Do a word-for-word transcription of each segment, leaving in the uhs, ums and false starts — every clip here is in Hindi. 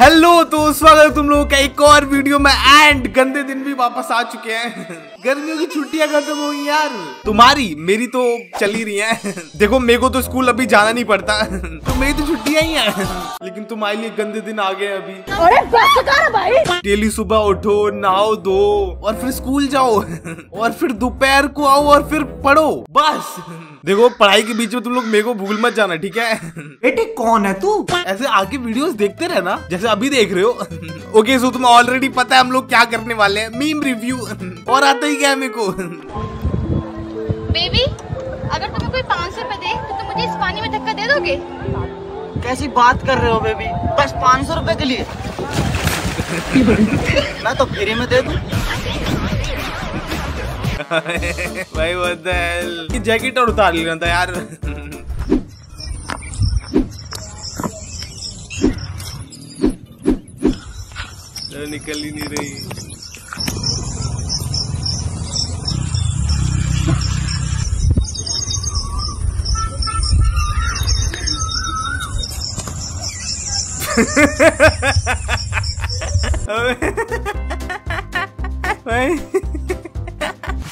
हेलो तो स्वागत है तुम लोगों का एक और वीडियो में। एंड गंदे दिन भी वापस आ चुके हैं। गर्मियों की छुट्टियां खत्म हो गई यार, तुम्हारी मेरी तो चल ही रही है। देखो मेरे को तो स्कूल अभी जाना नहीं पड़ता तो मेरी तो छुट्टियां ही हैं, लेकिन तुम्हारे लिए गंदे दिन आ गए अभी। अरे बस कर भाई, डेली सुबह उठो, नहाओ धो और फिर स्कूल जाओ और फिर दोपहर को आओ और फिर पढ़ो। बस देखो पढ़ाई के बीच में तुम लोग मेरे को भूल मत जाना, ठीक है बेटे? कौन है तू? ऐसे आगे वीडियोस देखते रहना जैसे अभी देख रहे हो। ओके okay, सो so तुम्हें ऑलरेडी पता है हम लोग क्या करने वाले हैं। मीम रिव्यू और आता ही क्या है मेरे को। बेबी अगर तुम्हें कोई पाँच सौ रूपए दे तो तुम मुझे इस पानी में धक्का दे दोगे? कैसी बात कर रहे हो बेबी, बस पाँच सौ रूपए के लिए मैं तो फ्री में दे दूँ। भाई व्हाट द हेल, ये जैकेट और उतार लेना था यार। निकल ही नहीं रही।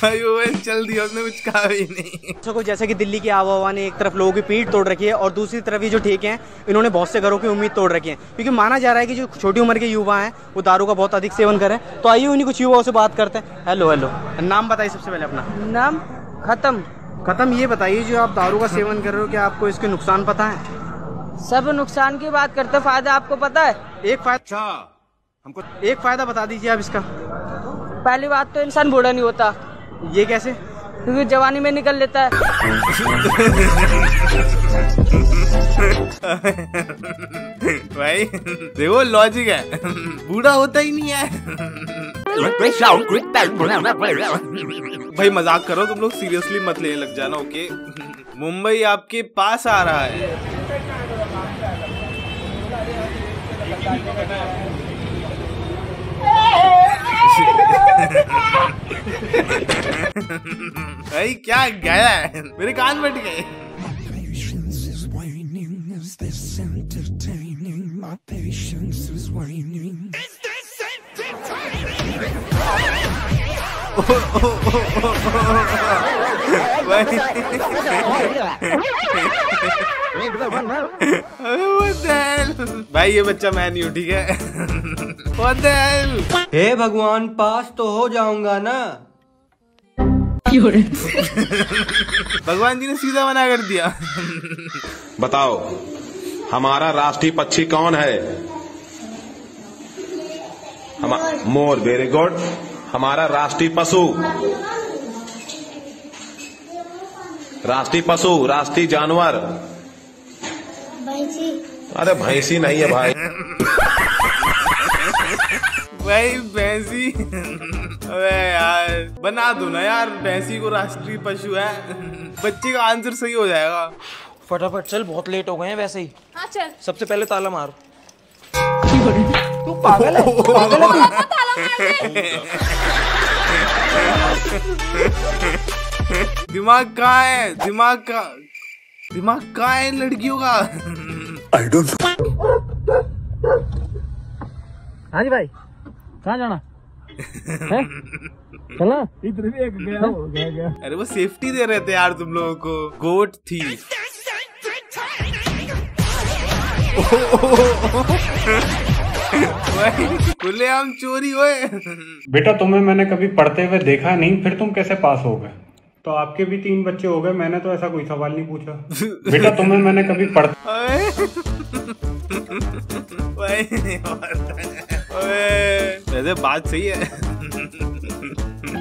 भाई वो चल दिया, उसने कुछ कहा भी नहीं। तो जैसे कि दिल्ली की आबोहवा ने एक तरफ लोगों की पीठ तोड़ रखी है और दूसरी तरफ ये जो ठेके हैं इन्होंने बहुत से घरों की उम्मीद तोड़ रखी है, क्योंकि माना जा रहा है कि जो छोटी उम्र के युवा हैं वो दारू का बहुत अधिक सेवन करें। तो आइए उन्हीं कुछ युवाओं से बात करते हैं। हेलो हेलो, नाम बताइए सबसे पहले अपना। नाम खत्म। खत्म, ये बताइए जो आप दारू का सेवन कर रहे हो, क्या आपको इसके नुकसान पता है? सब नुकसान की बात करते, फायदा आपको पता है? एक फायदा, हमको एक फायदा बता दीजिए आप इसका। पहली बात तो इंसान बूढ़ा नहीं होता। ये कैसे? क्योंकि जवानी में निकल लेता है। भाई देखो लॉजिक है, बूढ़ा होता ही नहीं है। भाई मजाक करो तुम लोग, सीरियसली मत लेने लग जाना। ओके मुंबई आपके पास आ रहा है। भाई क्या गया है, मेरे कान बट गए। भाई ये बच्चा मैं नहीं हूँ, ठीक है? हे भगवान पास तो हो जाऊंगा ना। भगवान जी ने सीधा मना कर दिया। बताओ हमारा राष्ट्रीय पक्षी कौन है? हम मोर। Very good. हमारा राष्ट्रीय पशु? राष्ट्रीय पशु, राष्ट्रीय जानवर? अरे भैंसी नहीं है भाई। भाई भैंसी, अरे यार बना दो ना यार, भैंसी को राष्ट्रीय पशु है। बच्चे का आंसर सही हो जाएगा। फटाफट चल, बहुत लेट हो गए हैं वैसे ही। हाँ चल, सबसे पहले ताला मार। तू पागल है, पागल है तू। दिमाग कहाँ है? दिमाग का दिमाग कहाँ है लड़कियों का? I don't know. हाँ जी भाई, कहाँ जाना है? चला इधर भी एक गया हो गया गया। अरे वो सेफ्टी दे रहे थे यार तुम लोगों को। गोट थी। खुले आम चोरी हुए। बेटा तुम्हें मैंने कभी पढ़ते हुए देखा नहीं, फिर तुम कैसे पास हो गए? तो आपके भी तीन बच्चे हो गए, मैंने तो ऐसा कोई सवाल नहीं पूछा। बेटा तुम्हें मैंने कभी पढ़ वैसे बात सही है।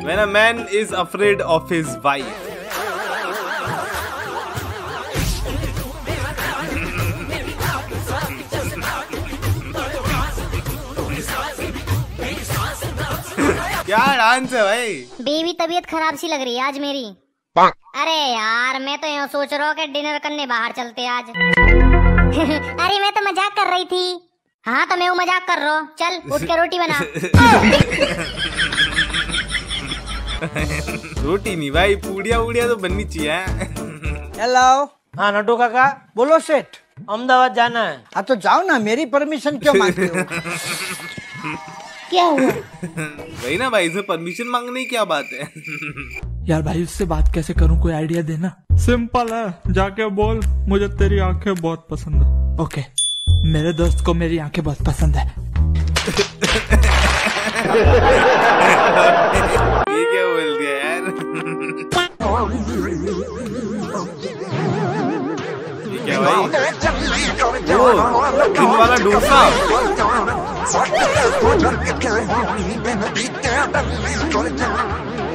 Man a man is afraid of his wife. क्या डांस है भाई? बेबी तबीयत खराब सी लग रही है आज मेरी। अरे यार मैं तो यूँ सोच रहा हूँ कि डिनर करने बाहर चलते आज। अरे मैं तो मजाक कर रही थी। हाँ तो मैं वो मजाक कर रहा हूँ, चल उठ के रोटी बना। रोटी नहीं भाई, पूड़िया वूड़िया तो बननी चाहिए। हेलो हाँ नटू काका, बोलो सेठ। अहमदाबाद जाना है। हाँ तो जाओ ना, मेरी परमिशन क्यों मांगते हो? क्या हुआ? वही ना भाई, इसमें परमिशन मांगने की क्या बात है? यार भाई उससे बात कैसे करूं, कोई आइडिया देना। सिंपल है, जाके बोल मुझे तेरी आंखें बहुत पसंद है। ओके, मेरे दोस्त को मेरी आंखें बहुत पसंद है। ये क्या बोल दिया यार? क्या भाई? ओ, दिन वाला डोसा। उसने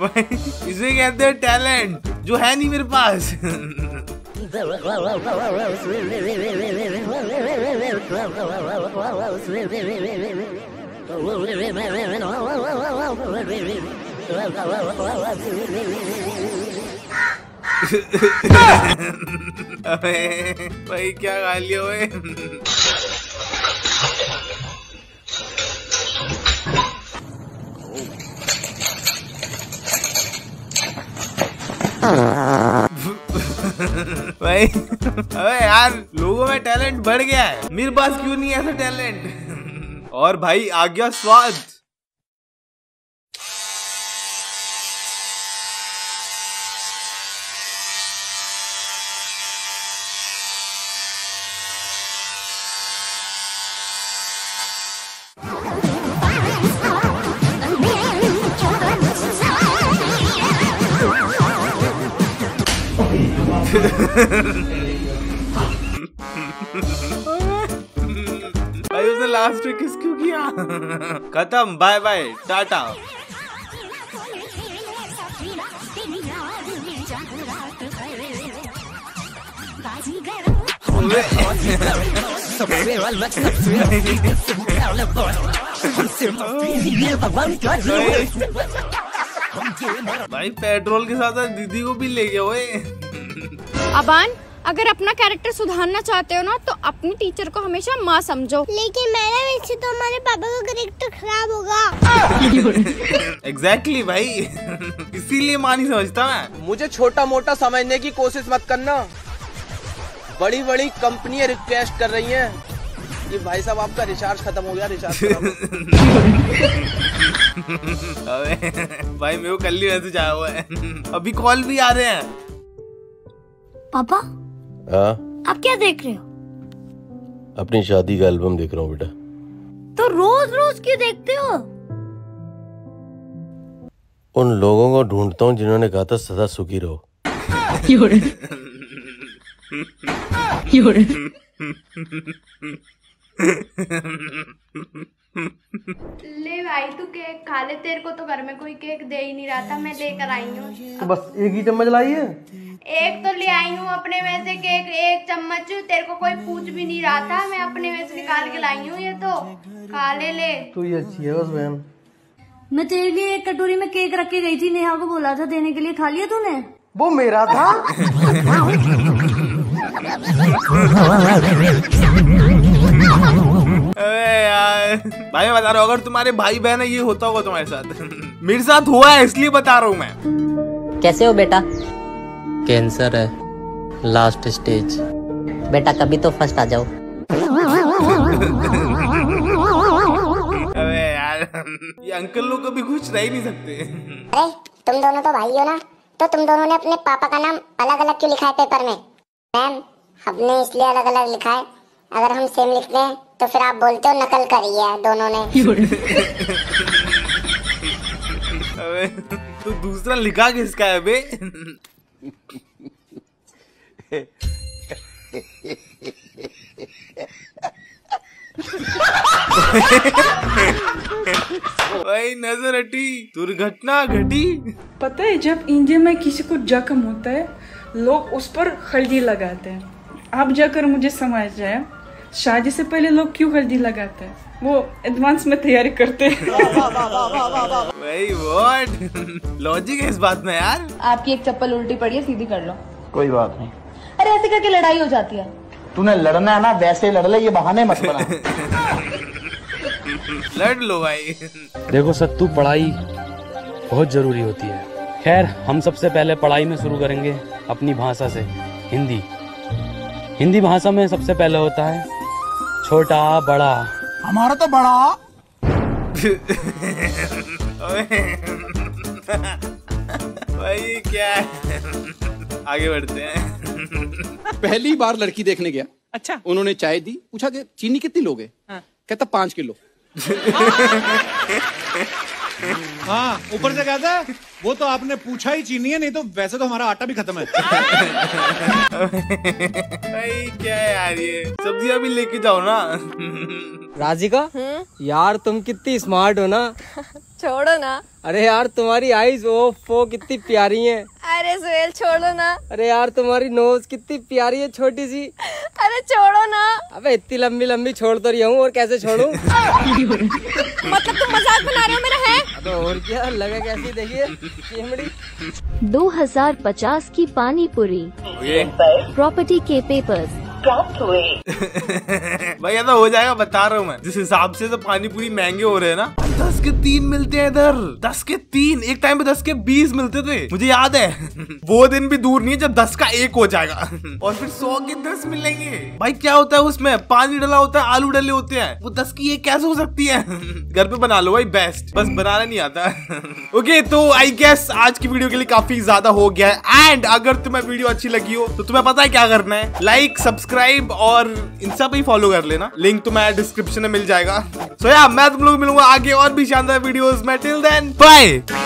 भाई इसे कहते हैं टैलेंट, जो है नहीं मेरे पास। अबे भाई क्या खा लिया ओए? भाई अबे यार, लोगों में टैलेंट बढ़ गया है, मेरे पास क्यों नहीं है ऐसा टैलेंट? और भाई आ गया स्वाद। भाई उसने लास्ट में किस क्यों किया? खत्म, बाय बाय टाटा। भाई पेट्रोल के साथ दीदी को भी ले गया ओए। अबान, अगर अपना कैरेक्टर सुधारना चाहते हो ना तो अपनी टीचर को हमेशा माँ समझो। लेकिन मेरा वैसे तो हमारे पापा का कैरेक्टर खराब होगा। एग्जैक्टली exactly भाई, इसीलिए माँ नहीं समझता मैं। मुझे छोटा मोटा समझने की कोशिश मत करना, बड़ी बड़ी कंपनियां रिक्वेस्ट कर रही हैं कि भाई साहब आपका रिचार्ज खत्म हो गया, रिचार्ज। भाई मेरे को कल ही वैसे जाया हुआ है, अभी कॉल भी आ रहे हैं। पापा आप क्या देख रहे हो? अपनी शादी का एल्बम देख रहा हूँ बेटा। तो रोज रोज क्यों देखते हो? उन लोगों को ढूंढता हूँ जिन्होंने कहा था सदा सुखी रहो। ले भाई तू केक खा ले, तेरे को तो घर में कोई केक दे ही नहीं रहा था, मैं लेकर आई हूँ। तो बस एक ही चम्मच लाई है? एक तो ले आई हूँ अपने में से केक, एक चम्मच। तेरे को कोई पूछ भी नहीं रहा था, मैं अपने में से निकाल के लाई हूँ, ये तो खा ले। ले तो ये अच्छी है बस बहन। मैं तेरे लिए एक कटोरी में केक रख के गई थी, नेहा को बोला था देने के लिए, खा लिया तूने? वो मेरा था। अरे यार भाई मैं बता रहा हूँ, अगर तुम्हारे भाई बहन है ये होता होगा तुम्हारे साथ। मेरे साथ हुआ है इसलिए बता रहा हूँ मैं। कैसे हो बेटा? कैंसर है, लास्ट स्टेज। बेटा कभी तो फर्स्ट आ जाओ। अरे यार ये अंकल लोग कभी खुश रह ही नहीं सकते। अरे तुम दोनों तो भाई हो ना, तो तुम दोनों ने अपने पापा का नाम अलग अलग क्यों लिखा है पेपर में? मैम हमने इसलिए अलग अलग लिखा है, अगर हम सेम लिखते हैं तो फिर आप बोलते हो नकल करी है दोनों ने। अबे तो दूसरा लिखा किसका है बे? भाई नजर हटी, दुर्घटना घटी। पता है जब इंडिया में किसी को जख्म होता है लोग उस पर हल्दी लगाते हैं। आप जाकर मुझे समझ जाए शादी से पहले लोग क्यों हल्दी लगाते हैं, वो एडवांस में तैयारी करते हैं। लॉजिक है इस बात में यार। आपकी एक चप्पल उल्टी पड़ी है, सीधी कर लो, कोई बात नहीं। अरे ऐसे करके लड़ाई हो जाती है। तूने लड़ना है ना वैसे लड़ ले, ये बहाने मत बना। लड़ लो भाई। देखो सत्तू, पढ़ाई बहुत जरूरी होती है। खैर हम सबसे पहले पढ़ाई में शुरू करेंगे अपनी भाषा से, हिंदी। हिंदी भाषा में सबसे पहले होता है छोटा बड़ा। हमारा तो बड़ा। भाई क्या है? आगे बढ़ते हैं। पहली बार लड़की देखने गया। अच्छा। उन्होंने चाय दी, पूछा कि चीनी कितनी लोगे? हाँ। कहता पाँच किलो। हाँ, ऊपर से कहता है वो तो आपने पूछा ही चीनी है, नहीं तो वैसे तो हमारा आटा भी खत्म है। भाई क्या है यार, ये सब्जियां भी लेके जाओ ना। राजिका यार तुम कितनी स्मार्ट हो ना। छोड़ो ना। अरे यार तुम्हारी आईज ओफो कितनी प्यारी है। अरे सुहेल छोड़ो ना। अरे यार तुम्हारी नोज कितनी प्यारी है, छोटी सी। अरे छोड़ो ना। अबे इतनी लंबी लंबी छोड़ तो रही हूँ, और कैसे छोड़ू। मतलब तुम मजाक बना रहे हो मेरा है? अबे और क्या लगे, कैसी देखिए। दो हज़ार पचास की पानीपुरी प्रॉपर्टी के पेपर्स प्राप्त हुए। भाई ऐसा हो जाएगा, बता रहा हूँ मैं। जिस हिसाब से तो पानीपुरी महंगे हो रहे हैं ना, दस के तीन मिलते हैं इधर, दस के तीन एक टाइम पे दस के बीस मिलते थे, मुझे याद है। वो दिन भी दूर नहीं है जब दस का एक हो जाएगा और फिर सौ के दस मिलेंगे। भाई क्या होता है उसमें, पानी डला होता है, आलू डले होते हैं, वो दस की एक कैसे हो सकती है। घर पे बना लो भाई, बेस्ट। बस बनाना नहीं आता। ओके तो आई गेस आज की वीडियो के लिए काफी ज्यादा हो गया है। एंड अगर तुम्हें वीडियो अच्छी लगी हो तो तुम्हें पता है क्या करना है, लाइक सब्सक्राइब और इंस्टा पे फॉलो कर लेना, लिंक तुम्हें डिस्क्रिप्शन में मिल जाएगा। सो यार मैं तुम लोग मिलूंगा आगे और भी शानदार वीडियोस में। Till then bye.